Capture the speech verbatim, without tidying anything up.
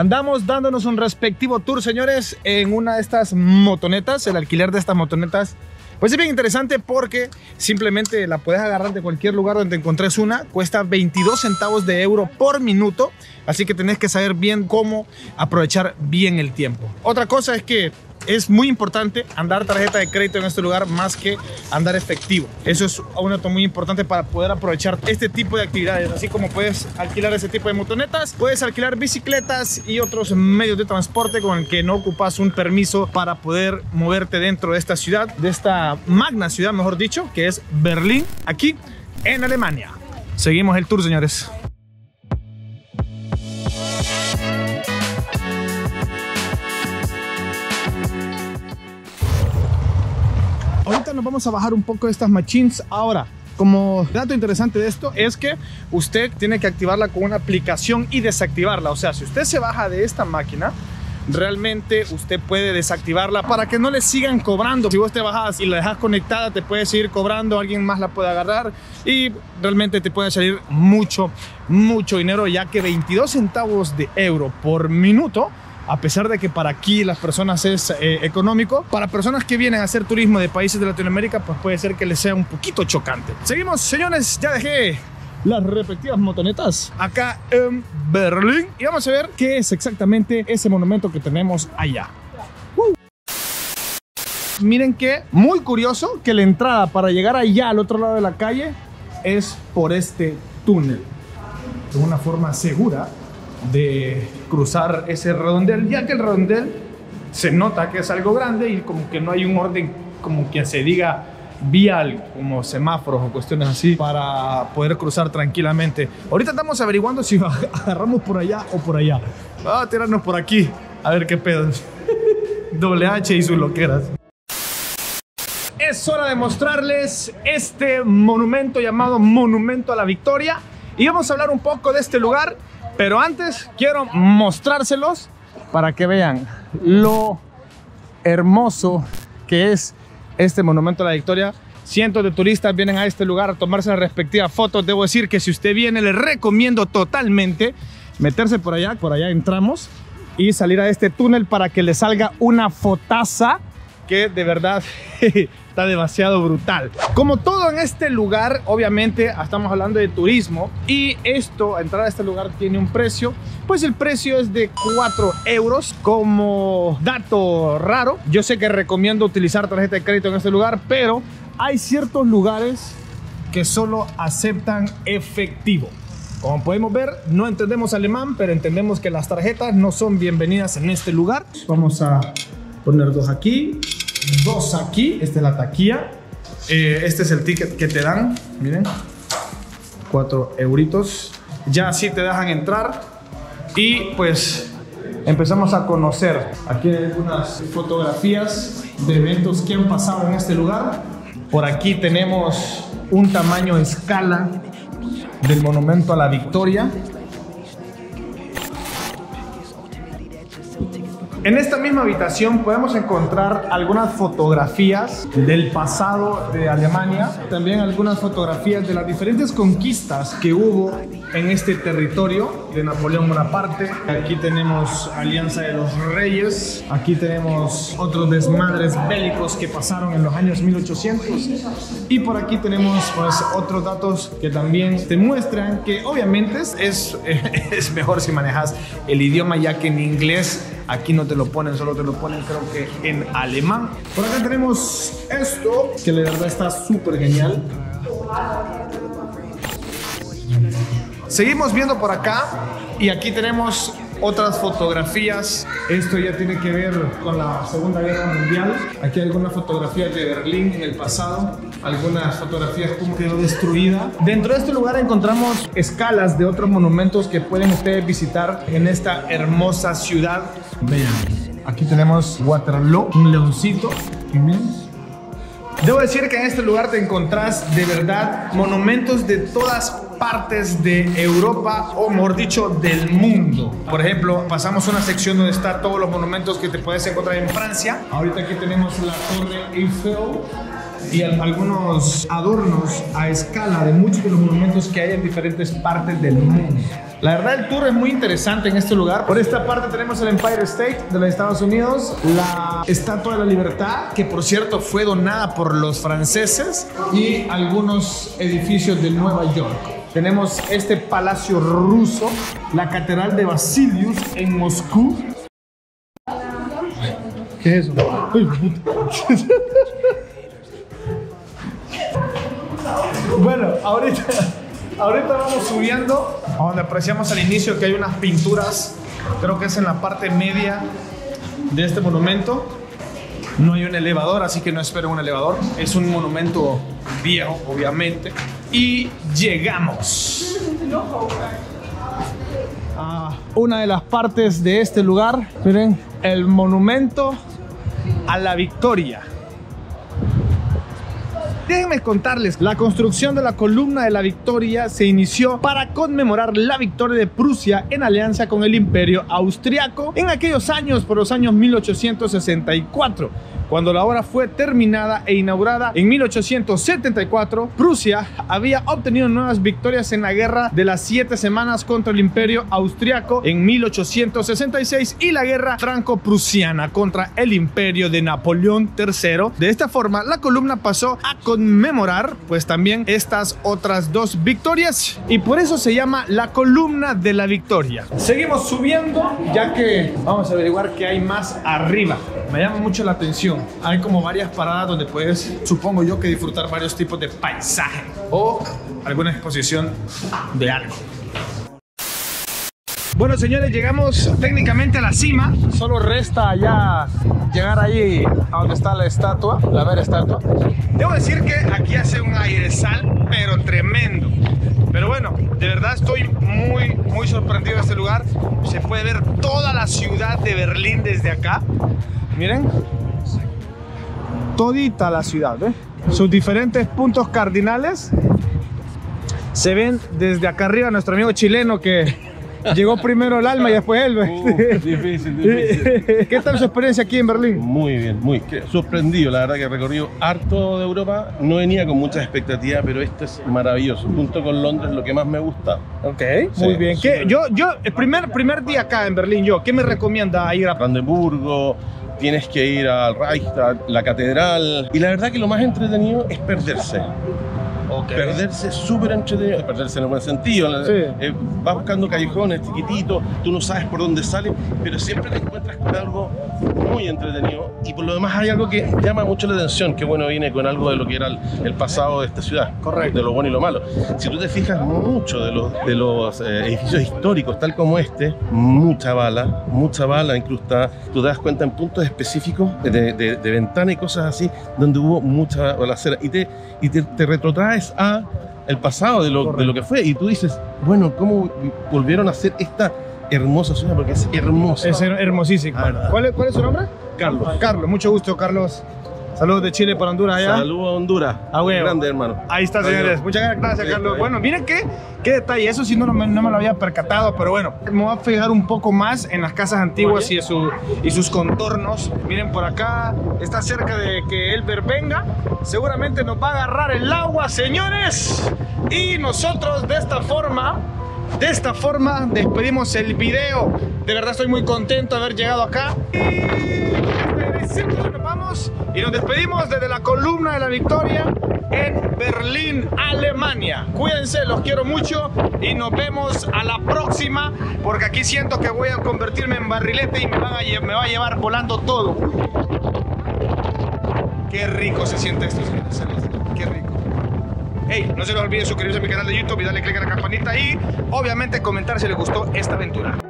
Andamos dándonos un respectivo tour, señores, en una de estas motonetas. El alquiler de estas motonetas, pues es bien interesante porque simplemente la puedes agarrar de cualquier lugar donde encontres una. Cuesta veintidós centavos de euro por minuto, así que tenés que saber bien cómo aprovechar bien el tiempo. Otra cosa es que es muy importante andar tarjeta de crédito en este lugar más que andar efectivo. Eso es un dato muy importante para poder aprovechar este tipo de actividades. Así como puedes alquilar ese tipo de motonetas, puedes alquilar bicicletas y otros medios de transporte con el que no ocupas un permiso para poder moverte dentro de esta ciudad, de esta magna ciudad, mejor dicho, que es Berlín, aquí en Alemania. Seguimos el tour, señores. Ahorita nos vamos a bajar un poco de estas machines. Ahora, como dato interesante de esto es que usted tiene que activarla con una aplicación y desactivarla. O sea, si usted se baja de esta máquina, realmente usted puede desactivarla para que no le sigan cobrando. Si vos te bajas y la dejas conectada, te puede seguir cobrando, alguien más la puede agarrar y realmente te puede salir mucho, mucho dinero, ya que veintidós centavos de euro por minuto, a pesar de que para aquí las personas es eh, económico, para personas que vienen a hacer turismo de países de Latinoamérica, pues puede ser que les sea un poquito chocante. Seguimos, señores, ya dejé las respectivas motonetas acá en Berlín y vamos a ver qué es exactamente ese monumento que tenemos allá. Uh. Miren que muy curioso que la entrada para llegar allá al otro lado de la calle es por este túnel. Es una forma segura de cruzar ese redondel, ya que el redondel se nota que es algo grande y como que no hay un orden como que se diga vial, como semáforos o cuestiones así, para poder cruzar tranquilamente. Ahorita estamos averiguando si agarramos por allá o por allá. Vamos a tirarnos por aquí a ver qué pedos. Doble H y sus loqueras. Es hora de mostrarles este monumento llamado Monumento a la Victoria y vamos a hablar un poco de este lugar. Pero antes quiero mostrárselos para que vean lo hermoso que es este monumento a la Victoria. Cientos de turistas vienen a este lugar a tomarse las respectivas fotos. Debo decir que si usted viene, le recomiendo totalmente meterse por allá. Por allá entramos y salir a este túnel para que le salga una fotaza que de verdad está demasiado brutal. Como todo en este lugar, obviamente estamos hablando de turismo y esto, entrar a este lugar tiene un precio, pues el precio es de cuatro euros. Como dato raro, yo sé que recomiendo utilizar tarjeta de crédito en este lugar, pero hay ciertos lugares que solo aceptan efectivo. Como podemos ver, no entendemos alemán, pero entendemos que las tarjetas no son bienvenidas en este lugar. Vamos a poner dos aquí, dos aquí. Esta es la taquilla. Eh, este es el ticket que te dan. Miren, cuatro euritos. Ya así te dejan entrar. Y pues empezamos a conocer. Aquí hay algunas fotografías de eventos que han pasado en este lugar. Por aquí tenemos un tamaño escala del Monumento a la Victoria. En esta misma habitación podemos encontrar algunas fotografías del pasado de Alemania, también algunas fotografías de las diferentes conquistas que hubo en este territorio de Napoleón Bonaparte. Aquí tenemos Alianza de los Reyes, aquí tenemos otros desmadres bélicos que pasaron en los años mil ochocientos y por aquí tenemos pues, otros datos que también te muestran que obviamente es, es mejor si manejas el idioma, ya que en inglés aquí no te lo ponen, solo te lo ponen creo que en alemán. Por acá tenemos esto, que la verdad está súper genial. Seguimos viendo por acá y aquí tenemos otras fotografías. Esto ya tiene que ver con la Segunda Guerra Mundial. Aquí hay algunas fotografías de Berlín en el pasado, algunas fotografías como quedó destruida. Dentro de este lugar encontramos escalas de otros monumentos que pueden ustedes visitar en esta hermosa ciudad. Vean, aquí tenemos Waterloo, un leoncito. Debo decir que en este lugar te encontrás de verdad monumentos de todas partes de Europa o mejor dicho del mundo. Por ejemplo, pasamos una sección donde están todos los monumentos que te puedes encontrar en Francia. Ahorita aquí tenemos la Torre Eiffel y algunos adornos a escala de muchos de los monumentos que hay en diferentes partes del mundo. La verdad, el tour es muy interesante en este lugar. Por esta parte tenemos el Empire State de los Estados Unidos, la Estatua de la Libertad, que por cierto fue donada por los franceses, y algunos edificios de Nueva York. Tenemos este palacio ruso, la Catedral de Basilius en Moscú. ¿Qué es eso? Ay, puta. Bueno, ahorita, ahorita vamos subiendo a donde apreciamos al inicio que hay unas pinturas. Creo que es en la parte media de este monumento. No hay un elevador, así que no espero un elevador. Es un monumento viejo, obviamente. Y llegamos a una de las partes de este lugar. Miren, el Monumento a la Victoria. Déjenme contarles, la construcción de la Columna de la Victoria se inició para conmemorar la victoria de Prusia en alianza con el Imperio Austriaco en aquellos años, por los años mil ochocientos sesenta y cuatro. Cuando la obra fue terminada e inaugurada en mil ochocientos setenta y cuatro, Prusia había obtenido nuevas victorias en la Guerra de las Siete Semanas contra el Imperio Austriaco en mil ochocientos sesenta y seis y la Guerra Franco-Prusiana contra el Imperio de Napoleón tercero. De esta forma, la columna pasó a conmemorar pues también estas otras dos victorias, y por eso se llama la Columna de la Victoria. Seguimos subiendo, ya que vamos a averiguar qué hay más arriba. Me llama mucho la atención. Hay como varias paradas donde puedes, supongo yo, que disfrutar varios tipos de paisaje o alguna exposición de algo. Bueno, señores, llegamos técnicamente a la cima. Solo resta ya llegar ahí a donde está la estatua, la vera estatua. Debo decir que aquí hace un airezal, pero tremendo. Pero bueno, de verdad estoy muy, muy sorprendido de este lugar. Se puede ver toda la ciudad de Berlín desde acá. Miren. Todita la ciudad, ¿eh? Sus diferentes puntos cardinales se ven desde acá arriba. Nuestro amigo chileno que llegó primero el alma y después él. Uh, difícil, difícil. ¿Qué tal su experiencia aquí en Berlín? Muy bien, muy sorprendido. La verdad que he recorrido harto de Europa. No venía con muchas expectativas, pero este es maravilloso. Junto con Londres, lo que más me gusta. Ok, sí, muy bien. ¿Qué? Yo, yo, el primer, primer día acá en Berlín, yo, ¿qué me recomienda ir a Brandenburgo? Tienes que ir al Reichstag, la catedral. Y la verdad que lo más entretenido es perderse. Okay. Perderse es súper entretenido. Perderse en el buen sentido. Sí. Eh, vas buscando callejones chiquititos, tú no sabes por dónde sales, pero siempre te encuentras con algo muy entretenido. Y por lo demás hay algo que llama mucho la atención, que bueno, viene con algo de lo que era el, el pasado de esta ciudad. Correcto. De lo bueno y lo malo. Si tú te fijas, mucho de los, de los eh, edificios históricos, tal como este, mucha bala, mucha bala incrustada. Tú te das cuenta en puntos específicos de, de, de ventana y cosas así, donde hubo mucha balacera. Y te, y te, te retrotraes a el pasado de lo, de lo que fue. Y tú dices, bueno, ¿cómo volvieron a hacer esta hermosa ciudad? Porque es hermosa. Es hermosísima. Ah, ¿Cuál, es, ¿Cuál es su nombre? Carlos. Carlos, mucho gusto, Carlos. Saludos de Chile para Honduras allá. Saludos a Honduras. Ah, bueno. Grande, hermano. Ahí está, señores. Muchas gracias, Carlos. Bueno, miren qué, qué detalle. Eso sí no, no, me, no me lo había percatado, pero bueno. Me voy a fijar un poco más en las casas antiguas y, su, y sus contornos. Miren por acá. Está cerca de que Elber venga. Seguramente nos va a agarrar el agua, señores. Y nosotros de esta forma... De esta forma despedimos el video. De verdad estoy muy contento de haber llegado acá. Y nos vamos y nos despedimos desde la Columna de la Victoria en Berlín, Alemania. Cuídense, los quiero mucho y nos vemos a la próxima, porque aquí siento que voy a convertirme en barrilete y me, van a, me va a llevar volando todo. Qué rico se siente esto, qué rico. Hey, no se les olvide suscribirse a mi canal de YouTube y darle click a la campanita y obviamente comentar si les gustó esta aventura.